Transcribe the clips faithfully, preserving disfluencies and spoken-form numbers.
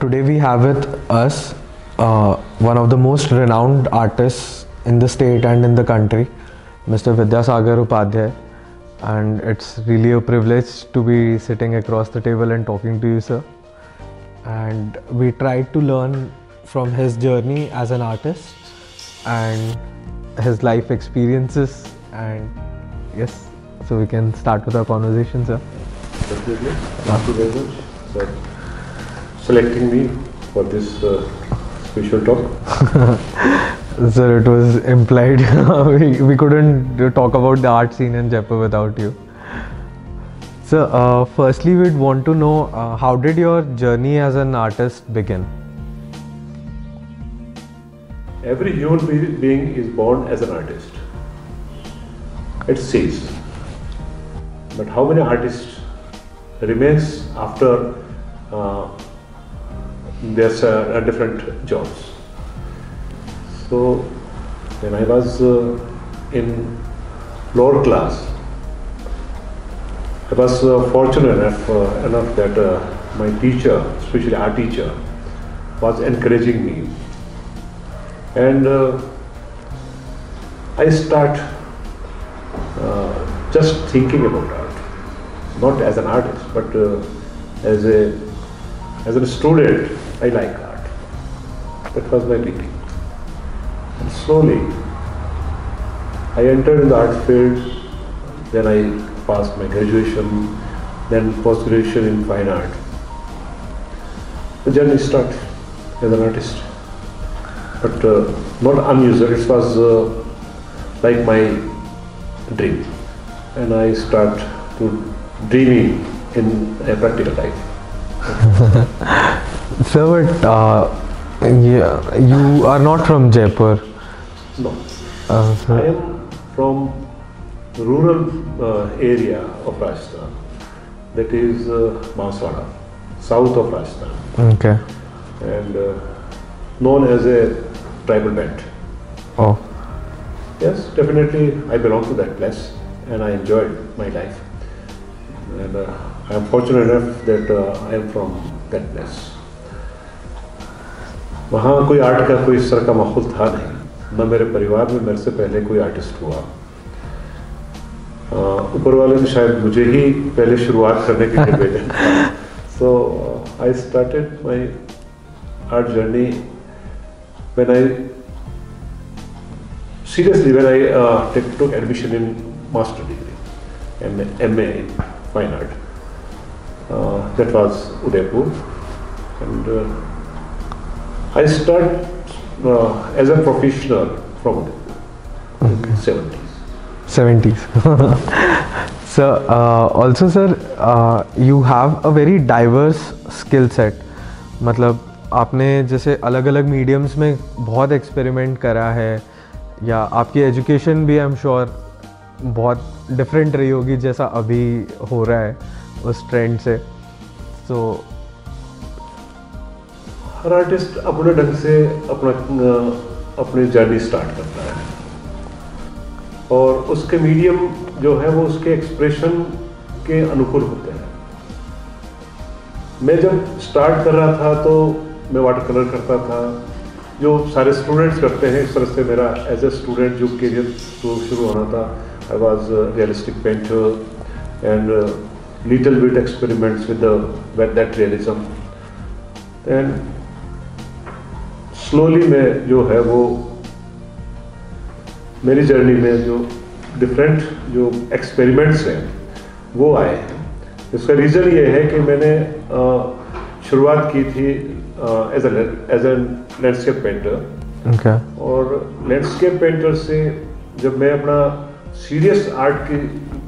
Today we have with us uh, one of the most renowned artists in the state and in the country, Mister Vidya Sagar Upadhyay, and it's really a privilege to be sitting across the table and talking to you, sir. And we tried to learn from his journey as an artist and his life experiences, and yes, so we can start with our conversation, sir. Definitely. Thank you very much, sir, selecting me for this uh, special talk. Sir, it was implied. we, we couldn't talk about the art scene in Jaipur without you. So, uh, firstly, we'd want to know uh, how did your journey as an artist begin? Every human be being is born as an artist. It says. But how many artists remains after uh, there's uh, different jobs? So, when I was uh, in lower class, I was uh, fortunate enough, uh, enough that uh, my teacher, especially art teacher, was encouraging me, and uh, I start uh, just thinking about art, not as an artist, but uh, as a as a student. I like art. That was my beginning. And slowly, I entered in the art field. Then I passed my graduation, then post-graduation in fine art. The journey started as an artist, but uh, not unusual. It was uh, like my dream, and I start to dreaming in a practical life. Sir, but uh, yeah, you are not from Jaipur. No, uh, I am from rural uh, area of Rajasthan, that is uh, Mahaswara, south of Rajasthan. Okay. And uh, known as a tribal band. Oh. Yes, definitely I belong to that place and I enjoyed my life. And uh, I am fortunate enough that uh, I am from that place. वहाँ कोई art का कोई sir का माहौल था नहीं, न मेरे परिवार में मेरे से पहले कोई आर्टिस्ट हुआ. ऊपर वाले ने शायद मुझे ही पहले शुरुआत करने के लिए भेजा. So I started my art journey when I seriously when I uh, took admission in master degree and M A in fine art. Uh, that was Udaipur, and uh, I started uh, as a professional from Udaipur in the seventies. seventies. So, uh, also sir, uh, you have a very diverse skill set. मतलब आपने जैसे अलग अलग mediums में बहुत experiment करा है, या आपकी एजुकेशन भी आई एम श्योर बहुत डिफरेंट रही होगी जैसा अभी हो रहा है उस ट्रेंड से. सो हर आर्टिस्ट अपने ढंग से अपना अपनी जर्नी स्टार्ट करता है, और उसके मीडियम जो है वो उसके एक्सप्रेशन के अनुकूल होते हैं. मैं जब स्टार्ट कर रहा था तो मैं वाटर कलर करता था जो सारे स्टूडेंट्स करते हैं. इस तरह से मेरा एज ए स्टूडेंट जो करियर शुरू होना था, I was realistic painter and little bit experiments with with that realism, and slowly मैं जो है वो मेरी जर्नी में जो डिफरेंट जो एक्सपेरिमेंट्स हैं वो आए हैं. इसका रीज़न ये है कि मैंने शुरुआत की थी as as an landscape painter, और लैंडस्केप पेंटर से जब मैं अपना सीरियस आर्ट की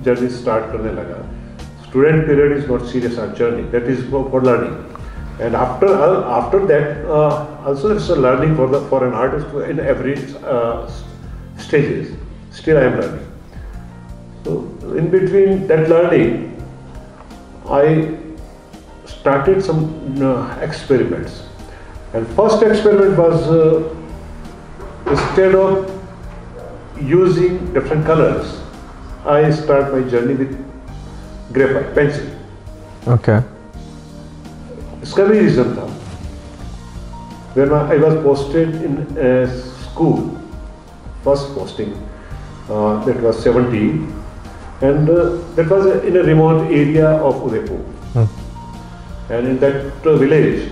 जर्नी स्टार्ट करने लगा, student period is not serious art journey, that is for learning, and after after that also it's a learning for the for an artist in every stages. Still I am learning. So in between that learning, I started some uh, experiments. And first experiment was uh, instead of using different colors, I start my journey with graphite pencil. Okay. इसका भी reason था when I was posted in a school, first posting, uh, that was seventeen, and uh, that was in a remote area of Udaipur. Hmm. And in that uh, village,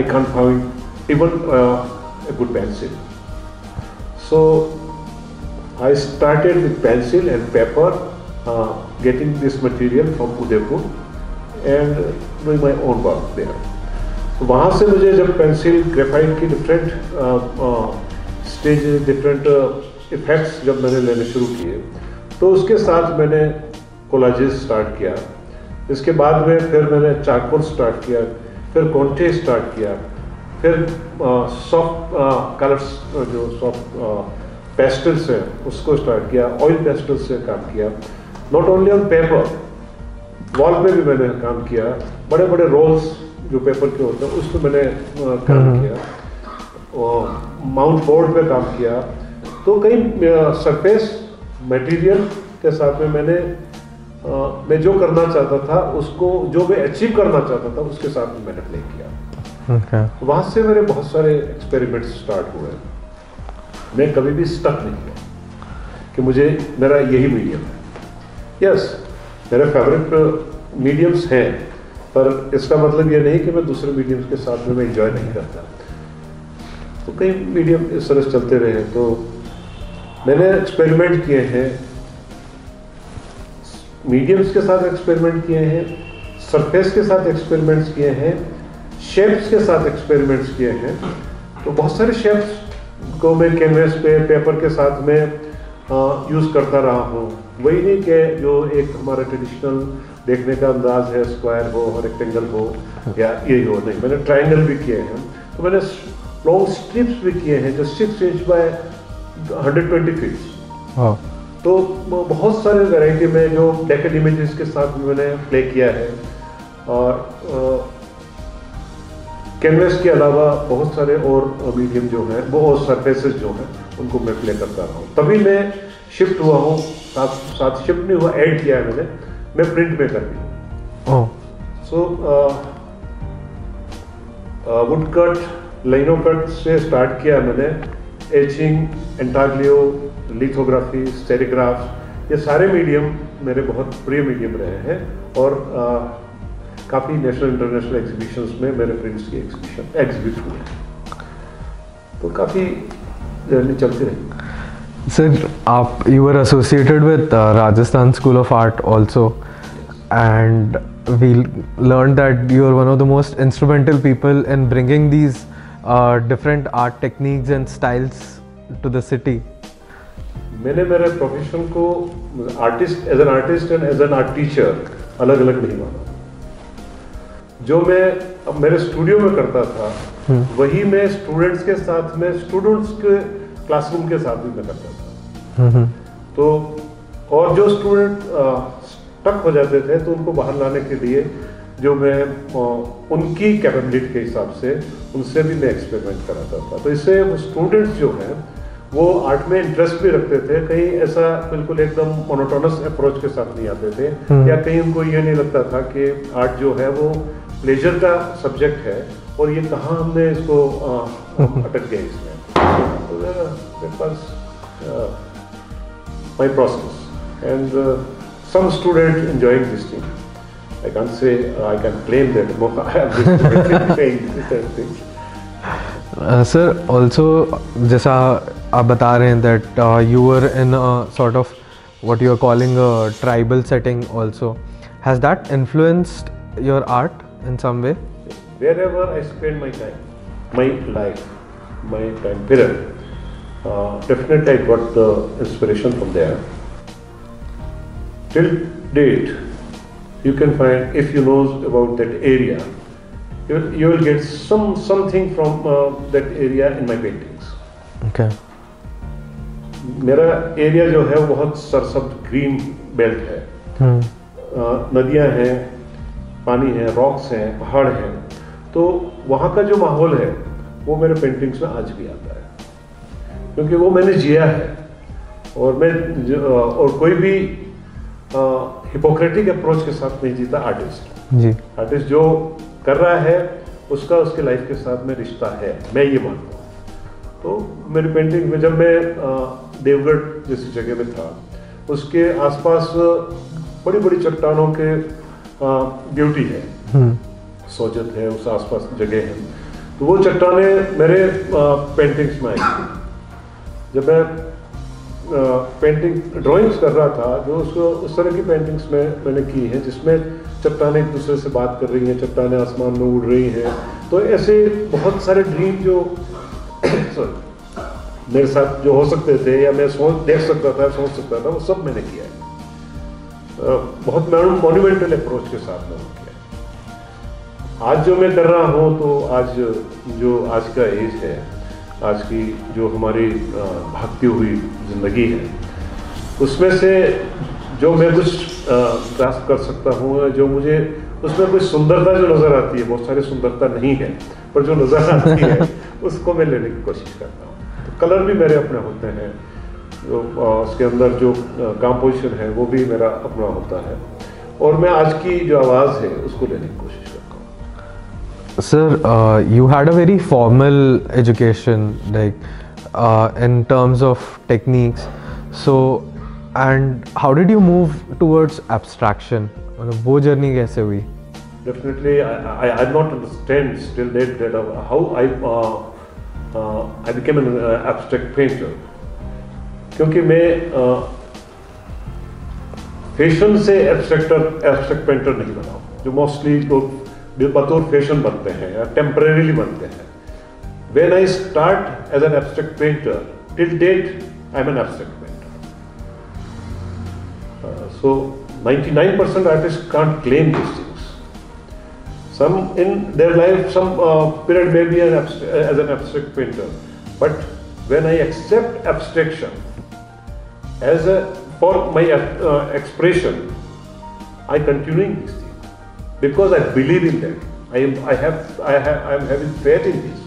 I can't find even uh, a good pencil. So I started with pencil and paper, uh, getting this material from Udaipur and doing my own work there. So वहाँ से मुझे जब pencil, graphite की different uh, uh, stages, different uh, effects जब मैंने लेने शुरू किए, तो उसके साथ मैंने collages start किया. इसके बाद में फिर मैंने charcoal start किया, फिर conte start किया, फिर uh, soft uh, colors uh, जो soft uh, पेस्टल से उसको स्टार्ट किया, ऑयल पेस्टल से काम किया. Not only on paper, wall पे भी मैंने काम किया. बड़े बड़े रोल्स जो पेपर के होते हैं उस पर मैंने आ, काम किया, और माउंट बोर्ड पे काम किया. तो कई सरफेस मटेरियल के साथ में मैंने आ, मैं जो करना चाहता था उसको, जो मैं अचीव करना चाहता था उसके साथ में मैंने प्ले किया. okay. वहाँ से मेरे बहुत सारे एक्सपेरिमेंट्स स्टार्ट हुए. मैं कभी भी स्टक नहीं हुआ कि मुझे मेरा यही मीडियम है. यस, मेरे फेवरेट मीडियम्स हैं, पर इसका मतलब ये नहीं कि मैं दूसरे मीडियम्स के साथ में मैं इंजॉय नहीं करता. तो कई मीडियम इस तरह चलते रहे. तो मैंने एक्सपेरिमेंट किए हैं, मीडियम्स के साथ एक्सपेरिमेंट किए हैं, सरफेस के साथ एक्सपेरिमेंट्स किए हैं, शेप्स के साथ एक्सपेरिमेंट्स किए हैं. तो बहुत सारे शेप्स को मैं कैनवस पे पेपर के साथ में यूज़ करता रहा हूँ. वही नहीं कि जो एक हमारा ट्रेडिशनल देखने का अंदाज है, स्क्वायर हो और रेक्टेंगल हो या ये हो, नहीं, मैंने ट्रायंगल भी किए हैं. तो मैंने लॉन्ग स्ट्रिप्स भी किए हैं जो six inch by hundred twenty feet. तो बहुत सारे वैरायटी में जो डेकल इमेजेस के साथ मैंने प्ले किया है. और कैनवस के अलावा बहुत सारे और मीडियम जो हैं वो, और सरफेसेस जो हैं उनको मैं प्ले करता रहा हूँ. तभी मैं शिफ्ट हुआ हूँ, साथ साथ शिफ्ट नहीं हुआ, ऐड किया है मैंने. मैं प्रिंट में कर रही हूँ. So wood cut, lino cut से स्टार्ट किया मैंने. एचिंग, एंटाग्लियो, लिथोग्राफी, स्टेरिग्राफ, ये सारे मीडियम मेरे बहुत प्रिय मीडियम रहे हैं. और uh, काफ़ी नेशनल इंटरनेशनल एग्जीबिशंस में मेरे फ्रेंड्स की एग्जीबिशन एग्जीबिट हुए. तो काफ़ी जर्नी चलती रही. सर, आप you are associated with Rajasthan school of art also, and we learn that you are one of the most instrumental people in bringing these different art techniques and styles to the city. मैंने मेरे profession को artist, as an artist and as an art teacher अलग अलग नहीं माना. जो मैं अब मेरे स्टूडियो में करता था, hmm. वही मैं स्टूडेंट्स के साथ में, स्टूडेंट्स के क्लासरूम के साथ भी मैं करता था. hmm. तो और जो स्टूडेंट स्टक हो जाते थे तो उनको बाहर लाने के लिए जो मैं आ, उनकी कैपेबिलिटी के हिसाब से उनसे भी मैं एक्सपेरिमेंट कराता था. तो इससे स्टूडेंट्स जो हैं वो आर्ट में इंटरेस्ट भी रखते थे. कहीं ऐसा बिल्कुल एकदम मोनोटोनस अप्रोच के साथ नहीं आते थे. hmm. या कहीं उनको ये नहीं लगता था कि आर्ट जो है वो प्लेजर का सब्जेक्ट है और ये कहाँ हमने इसको आ, अटक गए इसमें. तो that was my process and some student enjoying this thing. I can say, I can claim that I have this thing. Sir, also जैसा आप बता रहे हैं that you are in sort of what you are calling a tribal setting also, has that influenced your art in some way? Wherever I spend my time, my life, my time period, uh, definitely I got the inspiration from there. Till date, you can find, if you know about that area, you will, you will get some something from uh, that area in my paintings. Okay. मेरा area जो है बहुत सरसब्ज green belt है. Hmm. Uh, नदियाँ हैं, पानी है, rocks हैं, पहाड़ हैं. तो वहाँ का जो माहौल है वो मेरे पेंटिंग्स में आज भी आता है, क्योंकि वो मैंने जिया है. और मैं और कोई भी हिपोक्रेटिक अप्रोच के साथ नहीं जीता आर्टिस्ट. जी, आर्टिस्ट जो कर रहा है उसका उसके लाइफ के साथ में रिश्ता है, मैं ये मानता हूँ। तो मेरी पेंटिंग में जब मैं देवगढ़ जैसी जगह में था, उसके आसपास बड़ी बड़ी चट्टानों के ब्यूटी है, सौजत है, उस आसपास जगह है, तो वो चट्टानें मेरे पेंटिंग्स में आई। जब मैं पेंटिंग ड्राइंग्स कर रहा था, जो उसको उस तरह की पेंटिंग्स में मैंने की है जिसमें चट्टानें एक दूसरे से बात कर रही हैं, चट्टानें आसमान में उड़ रही हैं। तो ऐसे बहुत सारे ड्रीम जो मेरे साथ जो हो सकते थे या मैं सोच देख सकता था, सोच सकता था, वो सब मैंने किया है। बहुत मॉन्यूमेंटल अप्रोच के साथ मैंने किया है। आज जो मैं कर रहा हूँ, तो आज जो आज का एज है, आज की जो हमारी भागती हुई जिंदगी है, उसमें से जो मैं कुछ ग्रास्प कर सकता हूँ, जो मुझे उसमें कुछ सुंदरता जो नज़र आती है, बहुत सारी सुंदरता नहीं है, पर जो नज़र आती है उसको मैं लेने की कोशिश करता हूँ। तो कलर भी मेरे अपने होते हैं, जो उसके अंदर जो कंपोजिशन है वो भी मेरा अपना होता है, और मैं आज की जो आवाज़ है उसको लेने की कोशिश करता हूँ। Sir, you had a very formal education, like in terms of techniques, so and how did you move towards abstraction? मतलब वो journey कैसे हुई? Definitely, I I not understand still that that how I uh, uh, I became an uh, abstract painter, क्योंकि मैं fashion से abstract abstract painter नहीं बना, जो mostly लोग बतौर fashion बनते हैं या temporarily बनते हैं। When I start as an abstract painter, till date I am an abstract painter. So ninety-nine percent artists can't claim these things. Some in their life, some uh, period may be an abstract, as an abstract painter. But when I accept abstraction as a for my uh, expression, I continuing these things because I believe in that. I am, I have, I have, I am having faith in this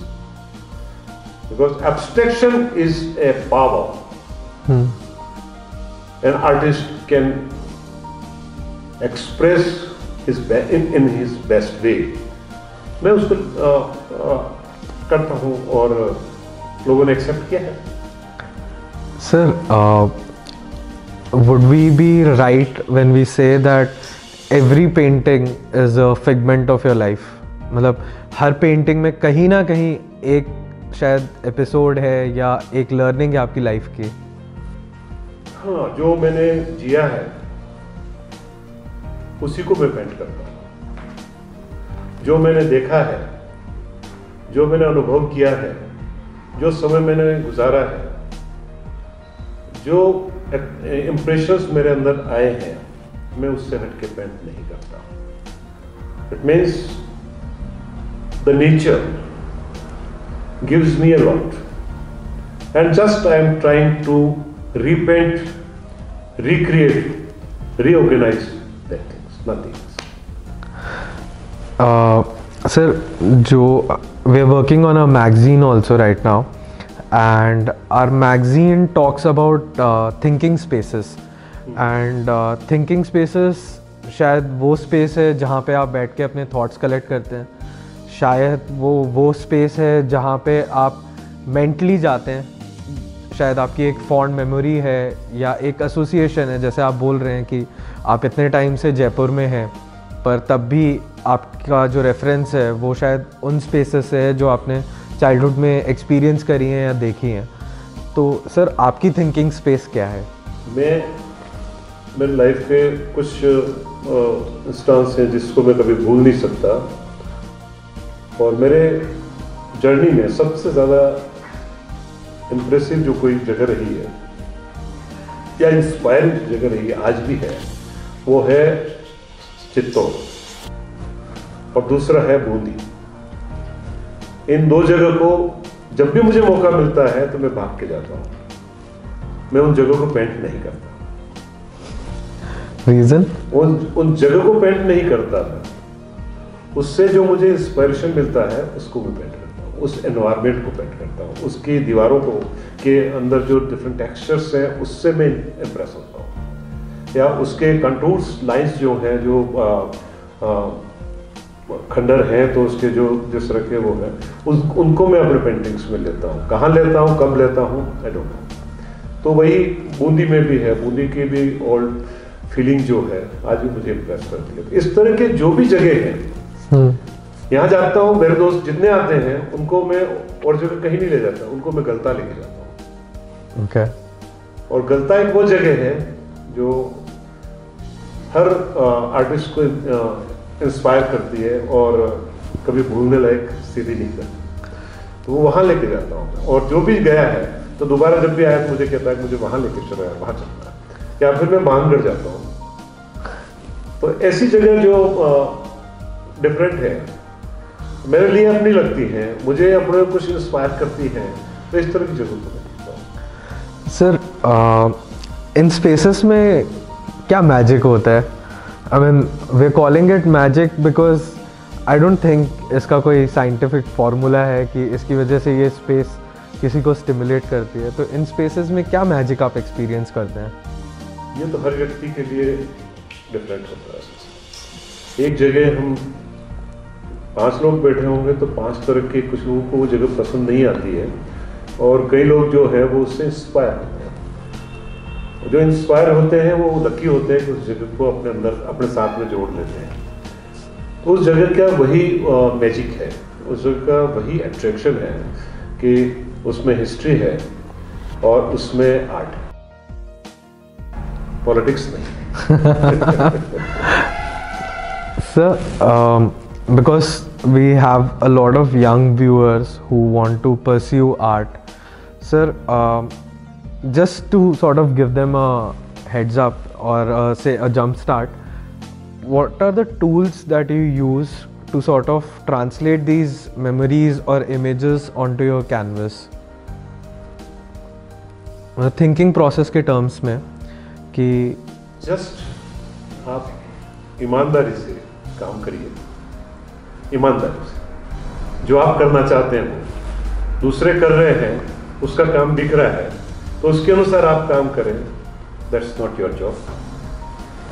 because abstraction is a power. Hmm. An artist can express his in, in his best way. मैं उसको आ, आ, करता हूँ और लोगों ने accept किया है। Sir, uh, would we be right when we say that every painting is a figment of your life? मतलब हर पेंटिंग में कहीं ना कहीं एक शायद एपिसोड है या एक लर्निंग है आपकी लाइफ की। हाँ, जो मैंने जिया है उसी को मैं पेंट करता हूँ। जो मैंने देखा है, जो मैंने अनुभव किया है, जो समय मैंने गुजारा है, जो इम्प्रेशंस मेरे अंदर आए हैं, मैं उससे हट के पेंट नहीं करता। It means the nature gives me a lot and just I am trying to repaint, recreate, reorganize that things, nothing else. Uh, sir, Joe, we're working on a magazine also right now, and our magazine talks about uh, thinking spaces, hmm. and uh, thinking spaces शायद वो space है जहाँ पे आप बैठ के अपने thoughts collect करते हैं, शायद वो वो space है जहाँ पे आप mentally जाते हैं, शायद आपकी एक फॉन्ड मेमोरी है या एक एसोसिएशन है। जैसे आप बोल रहे हैं कि आप इतने टाइम से जयपुर में हैं, पर तब भी आपका जो रेफरेंस है वो शायद उन स्पेसेस है जो आपने चाइल्डहुड में एक्सपीरियंस करी हैं या देखी हैं। तो सर, आपकी थिंकिंग स्पेस क्या है? मैं मेरी लाइफ के कुछ इंस्टांस हैं जिसको मैं कभी भूल नहीं सकता, और मेरे जर्नी में सबसे ज़्यादा इम्प्रेसिव जो कोई जगह रही है या इंस्पायरिंग जगह रही है, आज भी है, वो है चित्तौड़ और दूसरा है बूंदी। इन दो जगह को जब भी मुझे मौका मिलता है तो मैं भाग के जाता हूँ। मैं उन जगह को पेंट नहीं करता। रीजन उन उन जगह को पेंट नहीं करता था, उससे जो मुझे इंस्पायरेशन मिलता है उसको मैं पेंट करता हूँ, उस एनवायरनमेंट को पेंट करता हूँ, उसकी दीवारों को के अंदर जो डिफरेंट टेक्सचर्स हैं उससे मैं इम्प्रेस होता हूँ, या उसके कंटूर्स लाइंस जो हैं, जो खंडर हैं तो उसके जो जिस तरह के वो हैं उन उनको मैं अपने पेंटिंग्स में लेता हूँ। कहाँ लेता हूँ, कब लेता हूँ, आई डोंट नो। तो वही बूंदी में भी है, बूंदी की भी ओल्ड फीलिंग जो है आज भी मुझे इम्प्रेस करती है। इस तरह के जो भी जगह हैं, यहाँ जाता हूँ, मेरे दोस्त जितने आते हैं उनको मैं और जगह कहीं नहीं ले जाता, उनको मैं गलता लेके जाता हूँ। Okay okay. और गलता एक वो जगह है जो हर आर्टिस्ट को इंस्पायर करती है और कभी भूलने लायक स्थिति नहीं करती, तो वो वहाँ लेके जाता हूँ। और जो भी गया है तो दोबारा जब भी आया तो मुझे कहता है मुझे वहाँ लेके चला है, वहाँ चलता है, या फिर मैं बांधगढ़ जाता हूँ। तो ऐसी जगह जो डिफरेंट है मेरे लिए अपनी लगती है, मुझे अपने कुछ इंस्पायर करती है, तो इस तरह की जरूरत। सर इन स्पेसेस में क्या मैजिक होता है? I mean we are calling it magic because I don't think इसका कोई साइंटिफिक फार्मूला है कि इसकी वजह से ये स्पेस किसी को स्टिमुलेट करती है। तो इन स्पेसेस में क्या मैजिक आप एक्सपीरियंस करते हैं? ये तो हर व्यक्ति के लिए डिफरेंट होता है। एक जगह हम पाँच लोग बैठे होंगे तो पांच तरह के, कुछ लोगों को वो जगह पसंद नहीं आती है और कई लोग जो है वो उससे इंस्पायर होते हैं। जो इंस्पायर होते हैं वो लकी होते हैं कि उस जगह को अपने अंदर अपने साथ में जोड़ लेते हैं। तो उस जगह का वही मैजिक है, उस जगह का वही अट्रैक्शन है कि उसमें हिस्ट्री है और उसमें आर्ट, पॉलिटिक्स नहीं। Sir because we have a lot of young viewers who want to pursue art, sir, uh, just to sort of give them a heads up or uh, say a jump start, what are the tools that you use to sort of translate these memories or images onto your canvas? uh, thinking process के terms में कि just आप ईमानदारी से काम करिए, ईमानदारी से जो आप करना चाहते हैं, दूसरे कर रहे हैं, उसका काम दिख रहा है तो उसके अनुसार आप काम करें। That's not your job.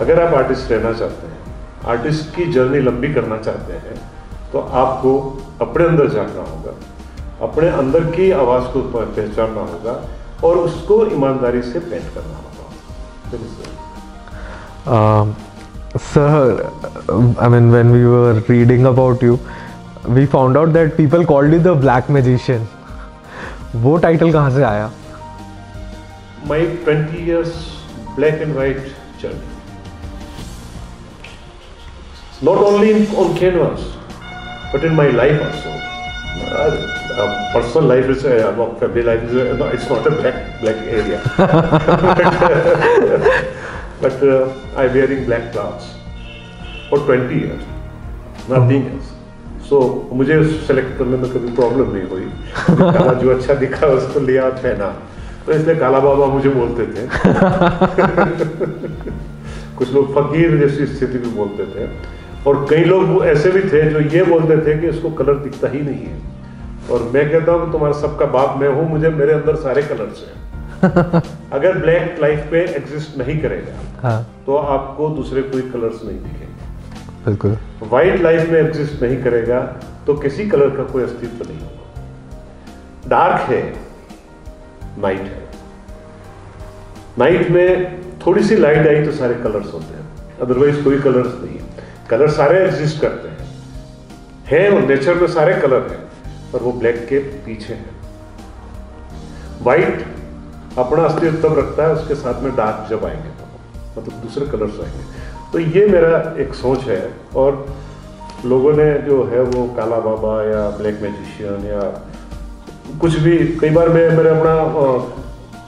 अगर आप आर्टिस्ट रहना चाहते हैं, आर्टिस्ट की जर्नी लंबी करना चाहते हैं, तो आपको अपने अंदर जागना होगा, अपने अंदर की आवाज़ को पहचानना होगा और उसको ईमानदारी से पेंट करना होगा। Sir, I mean when we were reading about you, we found out that people called you the Black Magician. वो title कहाँ से आया? My twenty years black and white journey. Not only on canvas, but in my life also. Uh, personal life is a uh, family life is a, no, it's not a black black area. But uh, I wearing black clothes for twenty years, nothing else. So मुझे select करने में कभी problem नहीं हुई। काला जो अच्छा दिखा उसको लिया, पहना, तो इसलिए काला बाबा मुझे बोलते थे। कुछ लोग फकीर जैसी स्थिति में बोलते थे और कई लोग ऐसे भी थे जो ये बोलते थे कि इसको कलर दिखता ही नहीं है। और मैं कहता हूँ तुम्हारा सबका बाप मैं हूँ, मुझे मेरे अंदर सारे कलर्स हैं। अगर ब्लैक लाइफ पे एग्जिस्ट नहीं करेगा हाँ। तो आपको दूसरे कोई कलर्स नहीं दिखेंगे। बिल्कुल। व्हाइट लाइफ में एग्जिस्ट नहीं करेगा तो किसी कलर का कोई अस्तित्व नहीं होगा। डार्क है, नाइट है, नाइट में थोड़ी सी लाइट आई तो सारे कलर्स होते हैं, अदरवाइज कोई कलर्स नहीं है। कलर सारे एग्जिस्ट करते हैं, है और नेचर में सारे कलर हैं, पर वो ब्लैक के पीछे है। व्हाइट अपना अस्तित्व तब रखता है, उसके साथ में डार्क जब आएंगे तो मतलब दूसरे कलर्स आएंगे। तो ये मेरा एक सोच है और लोगों ने जो है वो काला बाबा या ब्लैक मैजिशियन या कुछ भी, कई बार मैं मेरे अपना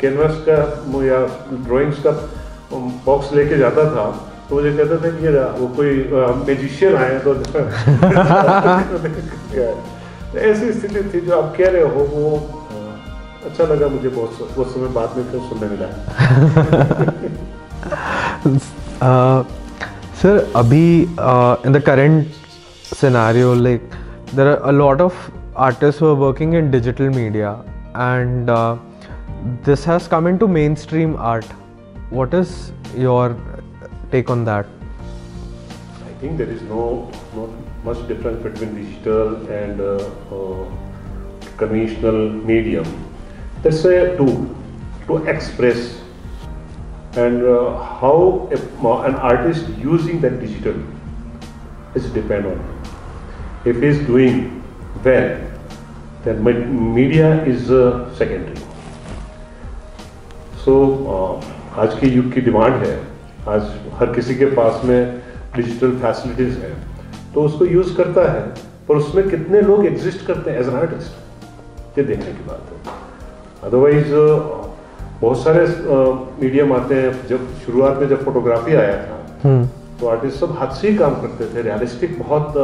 कैनवास का या ड्राइंग्स का बॉक्स लेके जाता था तो मुझे कहते थे कि ये वो कोई मैजिशियन आए तो ऐसी स्थिति थी। जो आप कह रहे हो वो अच्छा लगा मुझे बहुत, बहुत समय बाद में फिर सुनने मिला। सर अभी in the current scenario like there are a lot of artist who are working in digital media and this has come in to mainstream art, what is your take on that? I think there is no not much difference between digital and uh, uh, conventional medium. That's a tool to express, and uh, how a, an artist using that digital is depend on. If he is doing well, then media is uh, secondary. So uh, आज की युग की demand है, आज हर किसी के पास में digital facilities है, तो उसको यूज करता है, पर उसमें कितने लोग एग्जिस्ट करते हैं एज एन आर्टिस्ट, ये देखने की बात है। अदरवाइज बहुत सारे मीडियम आते हैं। जब शुरुआत में जब फोटोग्राफी आया था hmm. तो आर्टिस्ट सब हाथ से ही काम करते थे, रियलिस्टिक बहुत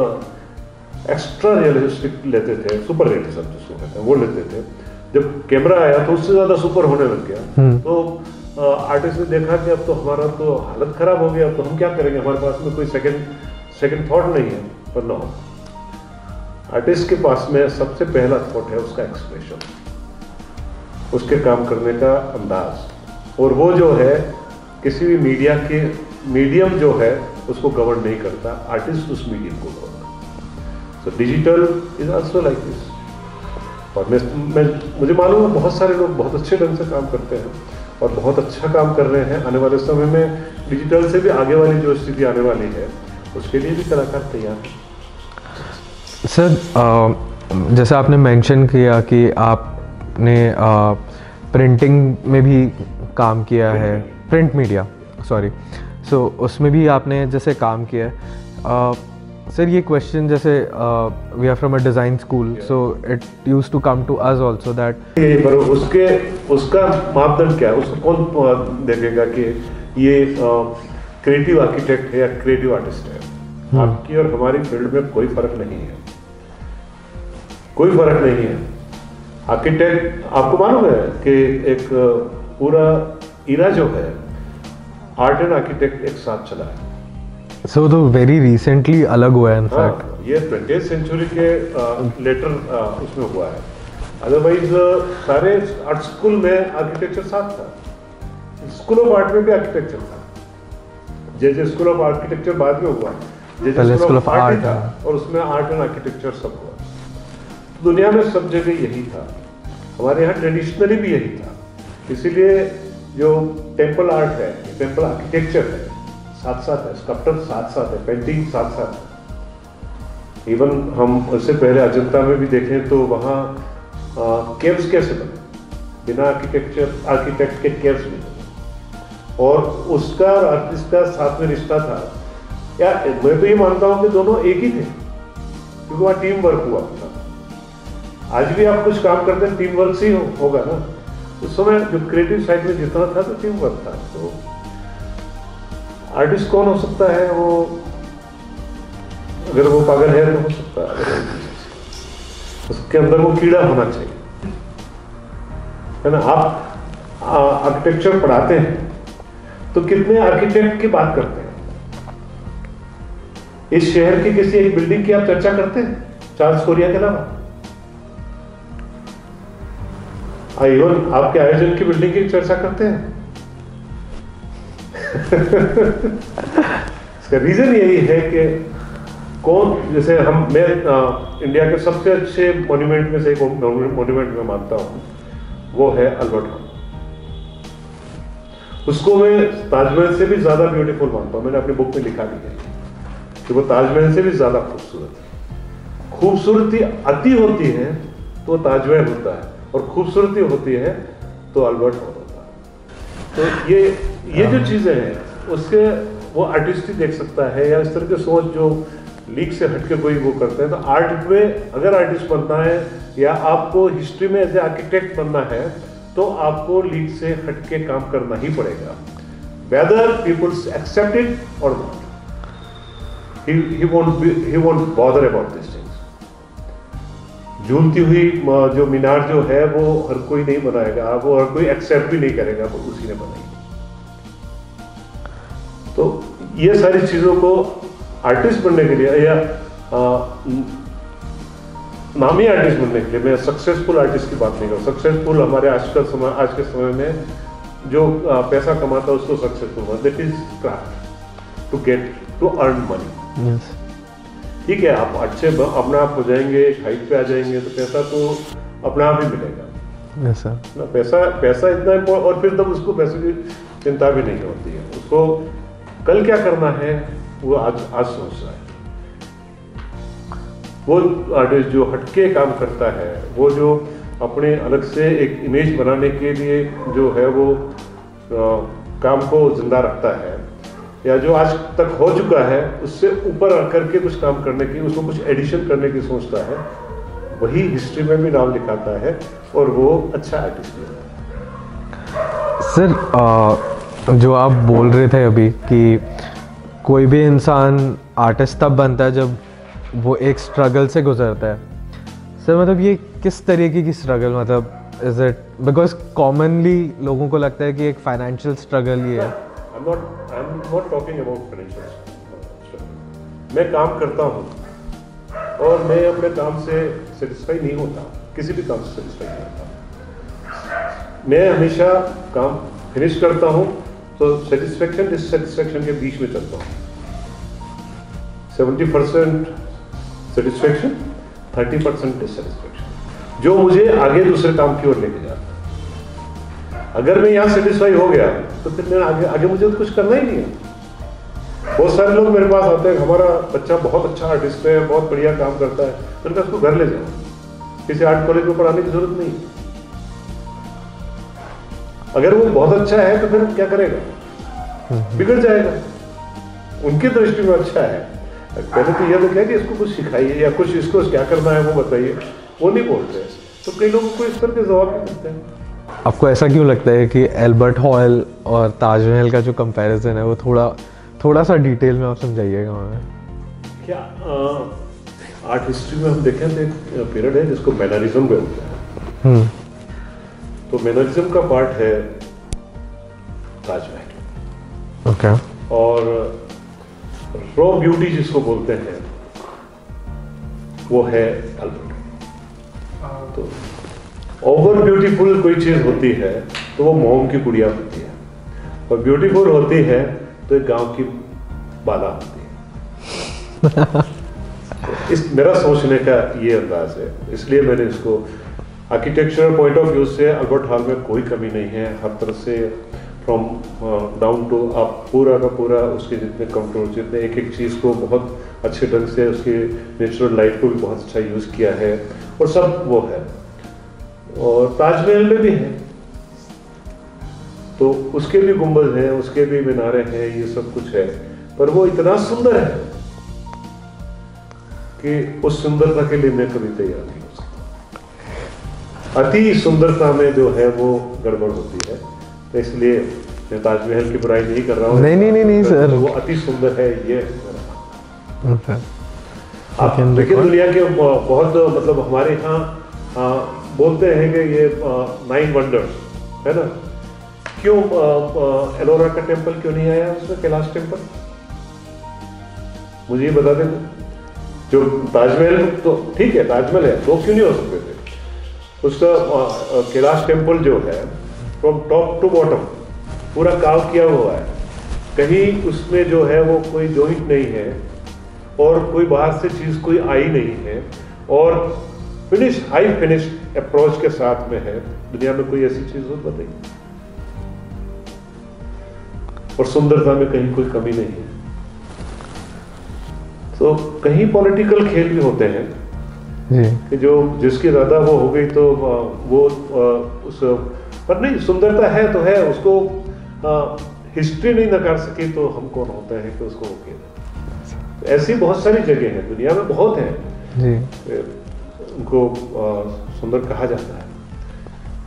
एक्स्ट्रा रियलिस्टिक लेते थे, सुपर रियलिस्टिक सब जिसको कहते हैं वो लेते थे। जब कैमरा आया तो उससे ज़्यादा सुपर होने लग गया। hmm. तो आर्टिस्ट ने देखा कि अब तो हमारा तो हालत ख़राब हो गया, अब तो हम क्या करेंगे, हमारे पास में कोई सेकंड सेकंड थॉट नहीं है। पर नो, आर्टिस्ट के पास में सबसे पहला थॉट है उसका एक्सप्रेशन, उसके काम करने का अंदाज, और वो जो है किसी भी मीडिया के मीडियम जो है उसको गवर्न नहीं करता, आर्टिस्ट उस मीडियम को गवर्न करता। So digital is also like this. और मैं, मैं मुझे मालूम है बहुत सारे लोग बहुत अच्छे ढंग से काम करते हैं और बहुत अच्छा काम कर रहे हैं। आने वाले समय में डिजिटल से भी आगे वाली जो स्थिति आने वाली है उसके लिए भी कलाकार तैयार है। सर, जैसा आपने मेंशन किया कि आपने प्रिंटिंग में भी काम किया है, प्रिंट मीडिया सॉरी, सो उसमें भी आपने जैसे काम किया है। सर, ये क्वेश्चन जैसे we are from a design school, so it used to come to us also that ये पर उसके उसका मापदंड क्या है, उसको कौन देखेगा कि ये क्रिएटिव आर्किटेक्ट है या क्रिएटिव आर्टिस्ट है। hmm. आपकी और हमारी फील्ड में कोई फर्क नहीं है, कोई फर्क नहीं है। आर्किटेक्ट, आपको मालूम है कि एक पूरा इरा जो है आर्ट एंड आर्किटेक्ट एक साथ चला है। सो तो वेरी रिसेंटली अलग हुआ है इनफैक्ट, ये ट्वेंटी सेंचुरी के लेटर uh, uh, उसमें हुआ है। अदरवाइज uh, सारे आर्ट स्कूल में आर्किटेक्चर साथ था, स्कूल ऑफ आर्ट में भी आर्किटेक्चर था। जैसे स्कूल ऑफ आर्किटेक्चर बाद में हुआ, जैसे स्कूल ऑफ आर्ट था, और उसमें आर्ट एंड आर्किटेक्चर सब हुआ। दुनिया में सब जगह यही था, हमारे यहाँ ट्रेडिशनली भी यही था। इसीलिए जो टेम्पल आर्ट है, टेम्पल आर्किटेक्चर है, साथ साथ है, स्कल्पचर साथ साथ है, पेंटिंग साथ साथ है। इवन हम उससे पहले अजंता में भी देखें तो वहाँ केव्स कैसे बने, बिना आर्किटेक्चर आर्किटेक्ट के केव्स बने, और उसका और आर्टिस्ट का साथ में रिश्ता था। या मैं तो ये मानता हूँ कि दोनों एक ही थे, क्योंकि वहाँ टीम वर्क हुआ था। आज भी आप कुछ काम करते हैं टीम वर्क से ही हो, होगा ना। उस समय जो क्रिएटिव साइड में जितना था तो टीम वर्क था। तो आर्टिस्ट कौन हो सकता है, वो अगर वो पागल है तो हो सकता है, उसके अंदर वो कीड़ा होना चाहिए, है ना। आप आर्किटेक्चर पढ़ाते हैं तो कितने आर्किटेक्ट की बात करते हैं, इस शहर की किसी एक बिल्डिंग की आप चर्चा करते हैं चार्ल्स कोरिया के अलावा? इवन आपके आयोजन की बिल्डिंग की चर्चा करते हैं। इसका रीजन यही है कि कौन, जैसे हम मैं आ, इंडिया के सबसे अच्छे मॉन्यूमेंट में से एक मॉन्यूमेंट में मानता हूँ वो है अल्बर्ट हॉल। उसको मैं ताजमहल से भी ज़्यादा ब्यूटीफुल मानता हूँ। मैंने अपनी बुक में लिखा भी है कि वो ताजमहल से भी ज़्यादा खूबसूरत है। खूबसूरती अति होती है तो वो ताजमहल होता है, और खूबसूरती होती है तो अल्बर्ट हॉल होता है। तो ये ये जो चीज़ें हैं उसके वो आर्टिस्ट ही देख सकता है, या इस तरह की सोच जो लीक से हटके कोई वो करते हैं। तो आर्ट में अगर आर्टिस्ट बनना है या आपको हिस्ट्री में एज ए आर्किटेक्ट बनना है तो आपको लीक से हटके काम करना ही पड़ेगा, वेदर पीपल्स एक्सेप्ट इट और not. He won't he won't bother about this things. झूलती हुई जो मीनार जो है वो हर कोई नहीं बनाएगा, वो हर कोई एक्सेप्ट भी नहीं करेगा, पर उसी ने बनाई। तो ये सारी चीज़ों को आर्टिस्ट बनने के लिए या आ, नामी आर्टिस्ट बनने के लिए, मैं सक्सेसफुल आर्टिस्ट की बात नहीं करूँ। सक्सेसफुल हमारे आजकल समय आज के समय में जो आ, पैसा कमाता है उसको successful, that is craft, to get to earn money. ठीक है, आप अच्छे अपना आप हो जाएंगे, हाइट पे आ जाएंगे तो पैसा तो अपना आप ही मिलेगा। yes, ना पैसा पैसा इतना, और फिर तब उसको पैसे की चिंता भी नहीं होती है, उसको कल क्या करना है वो आज आज सोचता है। वो आर्टिस्ट जो हटके काम करता है, वो जो अपने अलग से एक इमेज बनाने के लिए जो है वो आ, काम को जिंदा रखता है, या जो आज तक हो चुका है उससे ऊपर करके कुछ काम करने की, उसको कुछ एडिशन करने की सोचता है, वही हिस्ट्री में भी नाम लिखाता है और वो अच्छा आर्टिस्ट है। सर आ, जो आप बोल रहे थे अभी कि कोई भी इंसान आर्टिस्ट तब बनता है जब वो एक स्ट्रगल से गुजरता है, सर मतलब ये किस तरीके की स्ट्रगल, मतलब इज इट, बिकॉज कॉमनली लोगों को लगता है कि एक फाइनेंशियल स्ट्रगल ये है। I'm not, I'm not talking about financials. मैं काम करता हूँ और मैं अपने काम से सेटिस्फाई नहीं होता, किसी भी काम से सेटिस्फाई नहीं होता। मैं हमेशा काम फिनिश करता हूँ तो सेटिस्फेक्शन डिससेटिस्फेक्शन के बीच में चलता हूँ। Seventy percent satisfaction, thirty percent dissatisfaction, जो मुझे आगे दूसरे काम की ओर लेके जाता है। अगर मैं यहाँ सेटिस्फाई हो गया तो फिर मैं आगे आगे मुझे तो कुछ करना ही नहीं है। बहुत सारे लोग मेरे पास आते हैं, हमारा बच्चा बहुत अच्छा आर्टिस्ट है, बहुत बढ़िया काम करता है, तो उनका उसको घर ले जाओ, किसी आर्ट कॉलेज में पढ़ाने की जरूरत नहीं। अगर वो बहुत अच्छा है तो फिर क्या करेगा, बिगड़ जाएगा। उनकी दृष्टि में अच्छा है, पहले तो यह तो क्या कि इसको कुछ सिखाइए या कुछ इसको क्या करना है वो बताइए, वो नहीं बोलते। तो कई लोगों को इस तरह के जवाब नहीं मिलते हैं। आपको ऐसा क्यों लगता है कि एल्बर्ट हॉल और ताजमहल का जो कंपैरिजन है वो थोड़ा थोड़ा सा डिटेल में आप समझाइएगा हमें? क्या आर्ट हिस्ट्री में हम देखें तो एक पीरियड है जिसको मैनरिज्म बोलते हैं, तो मैनरिज्म का पार्ट है ताजमहल। Okay okay. और रॉ ब्यूटी जिसको बोलते हैं वो है एल्बर्ट। तो ओवर ब्यूटीफुल कोई चीज़ होती है तो वो मोम की गुड़िया होती है, और ब्यूटीफुल होती है तो एक गांव की बाला होती है। इस मेरा सोचने का ये अंदाज है, इसलिए मैंने इसको आर्किटेक्चरल पॉइंट ऑफ व्यू से अल्बर्ट हॉल में कोई कमी नहीं है, हर तरह से फ्रॉम डाउन टू अप पूरा का पूरा उसके जितने कंट्रोल, जितने एक एक चीज़ को बहुत अच्छे ढंग से, उसके नेचुरल लाइट को भी बहुत अच्छा यूज़ किया है और सब वो है। और ताजमहल में भी है, तो उसके भी गुंबद हैं, उसके भी मीनारे हैं, ये सब कुछ है, पर वो इतना सुंदर है कि उस सुंदरता के लिए मैं कभी तैयार नहीं हो सकता। अति सुंदरता में जो है वो गड़बड़ होती है, तो इसलिए मैं ताजमहल की बुराई नहीं कर रहा हूँ। नहीं नहीं नहीं, नहीं सर, तो वो अति सुंदर है ये। आप देखिए दुनिया के बहुत, मतलब हमारे यहाँ बोलते हैं कि ये नाइन वंडर्स है ना, क्यों एलोरा का टेम्पल क्यों नहीं आया उसमें, कैलाश टेम्पल? मुझे ये बता दें, जो ताजमहल तो ठीक है ताजमहल है, वो क्यों नहीं हो सकते थे उसका? कैलाश टेम्पल जो है फ्रॉम टॉप टू बॉटम पूरा काम किया हुआ है, कहीं उसमें जो है वो कोई जॉइंट नहीं है और कोई बाहर से चीज़ कोई आई नहीं है, और फिनिश हाई फिनिश अप्रोच के साथ में है। दुनिया में कोई ऐसी चीज हो बताइए, और सुंदरता में कहीं कोई कमी नहीं है। तो कहीं पॉलिटिकल खेल भी होते हैं कि जो जिसकी ज्यादा वो हो गई तो वो उस पर नहीं, सुंदरता है तो है, उसको हिस्ट्री नहीं नकार सकी तो हम कौन होता है कि उसको ओके। तो ऐसी बहुत सारी जगह है दुनिया में, बहुत है जी। उनको आ, सुंदर कहा जाता है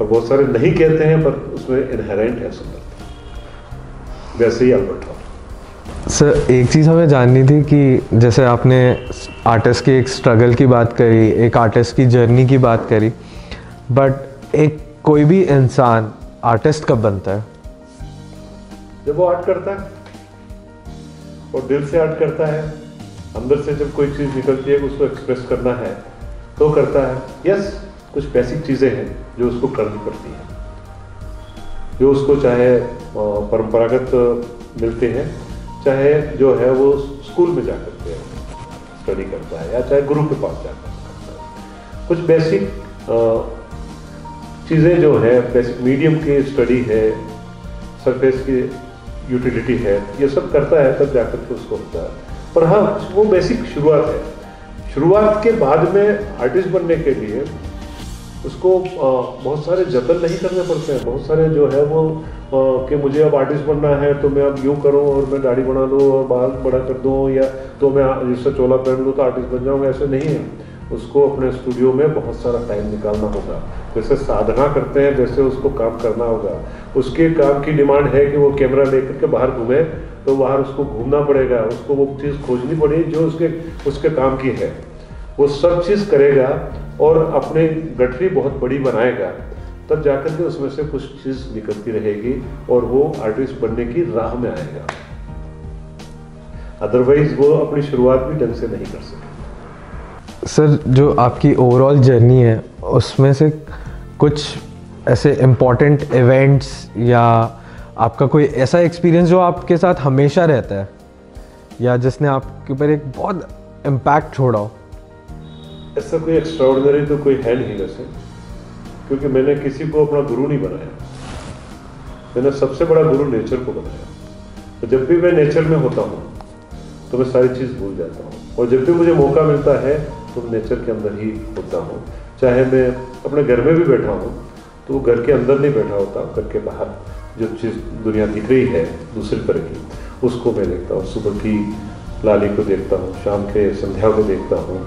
और बहुत सारे नहीं कहते हैं, पर उसमें इनहेरेंट है सुंदरता, वैसे ही एल्बर्ट हॉल। सर एक चीज़ हमें जाननी थी कि जैसे आपने आर्टिस्ट की एक स्ट्रगल की बात करी, एक आर्टिस्ट की जर्नी की बात करी, बट एक कोई भी इंसान आर्टिस्ट कब बनता है? जब वो आर्ट करता है और दिल से आर्ट करता है, अंदर से जब कोई चीज़ निकलती है उसको एक्सप्रेस करना है तो करता है। यस, कुछ बेसिक चीज़ें हैं जो उसको करनी पड़ती हैं, जो उसको चाहे परंपरागत मिलते हैं, चाहे जो है वो स्कूल में जा करते हैं। स्टडी करता है या चाहे गुरु के पास जाकर करता है। कुछ बेसिक चीज़ें जो है, बेसिक मीडियम की स्टडी है, सरफेस की यूटिलिटी है, ये सब करता है तब जाकर के उसको होता है। पर हाँ, वो बेसिक शुरुआत है। शुरुआत के बाद में आर्टिस्ट बनने के लिए उसको बहुत सारे जतन नहीं करने पड़ते हैं। बहुत सारे जो है वो आ, कि मुझे अब आर्टिस्ट बनना है तो मैं अब यूँ करूँ और मैं दाढ़ी बना लूँ और बाल बड़ा कर दूँ या तो मैं जिससे चोला पहन लूँ तो आर्टिस्ट बन जाऊँगा, ऐसा नहीं है। उसको अपने स्टूडियो में बहुत सारा टाइम निकालना होगा, जैसे साधना करते हैं जैसे उसको काम करना होगा। उसके काम की डिमांड है कि वो कैमरा लेकर के बाहर घूमे तो बाहर उसको घूमना पड़ेगा, उसको वो चीज़ खोजनी पड़ेगी जो उसके उसके काम की है। वो सब चीज़ करेगा और अपने गठरी बहुत बड़ी बनाएगा, तब जाकर के उसमें से कुछ चीज़ निकलती रहेगी और वो आर्टिस्ट बनने की राह में आएगा। अदरवाइज वो अपनी शुरुआत भी ढंग से नहीं कर सकेगा। सर, जो आपकी ओवरऑल जर्नी है उसमें से कुछ ऐसे इम्पॉर्टेंट इवेंट्स या आपका कोई ऐसा एक्सपीरियंस जो आपके साथ हमेशा रहता है या जिसने आपके ऊपर एक बहुत इम्पैक्ट छोड़ा हो? ऐसा कोई एक्स्ट्राऑर्डिनरी तो कोई है नहीं वैसे, क्योंकि मैंने किसी को अपना गुरु नहीं बनाया। मैंने सबसे बड़ा गुरु नेचर को बनाया। तो जब भी मैं नेचर में होता हूँ तो मैं सारी चीज़ भूल जाता हूँ और जब भी मुझे मौका मिलता है तो नेचर के अंदर ही होता हूँ। चाहे मैं अपने घर में भी बैठा हूँ तो वो घर के अंदर नहीं बैठा होता, घर के बाहर जो चीज़ दुनिया दिख रही है दूसरे तरह की उसको मैं देखता हूँ। सुबह की लाली को देखता हूँ, शाम के संध्या को देखता हूँ,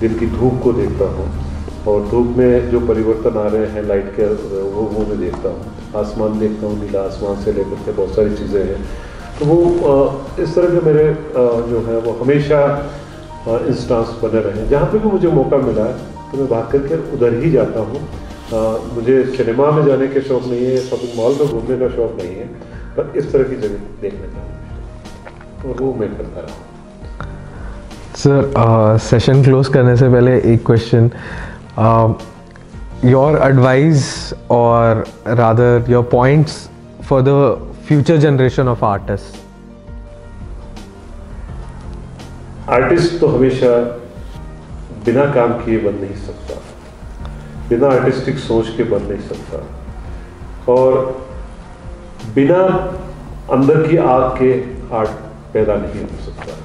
दिन की धूप को देखता हूँ और धूप में जो परिवर्तन आ रहे हैं लाइट के, वो वो मैं देखता हूँ। आसमान देखता हूँ, नीला आसमान से लेकर के बहुत सारी चीज़ें हैं। तो वो इस तरह के मेरे जो है वो हमेशा इंस्टांस बने रहे। जहाँ पे भी मुझे मौका मिला तो मैं भाग करके उधर ही जाता हूँ। मुझे सिनेमा में जाने के शौक़ नहीं है, शॉपिंग मॉल में घूमने का शौक़ नहीं है, पर इस तरह की जगह देखने का और वो मैं करता रहा हूँ। सर, सेशन क्लोज करने से पहले एक क्वेश्चन, योर एडवाइस और rather your points for the future generation of artist. Artist तो हमेशा बिना काम किए बन नहीं सकता, बिना आर्टिस्टिक सोच के बन नहीं सकता और बिना अंदर की आग के आर्ट पैदा नहीं हो सकता।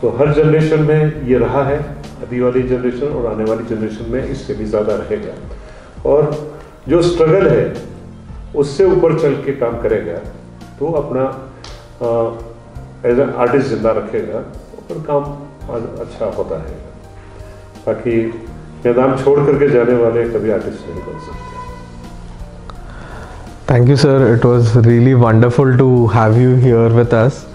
तो हर जनरेशन में ये रहा है, अभी वाली जनरेशन और आने वाली जनरेशन में इससे भी ज़्यादा रहेगा और जो स्ट्रगल है उससे ऊपर चल के काम करेगा तो अपना एज एन आर्टिस्ट जिंदा रखेगा और काम अच्छा होता रहेगा। बाकी मैदान छोड़ करके जाने वाले कभी आर्टिस्ट नहीं बन सकते। Thank you sir, it was really wonderful to have you here with us.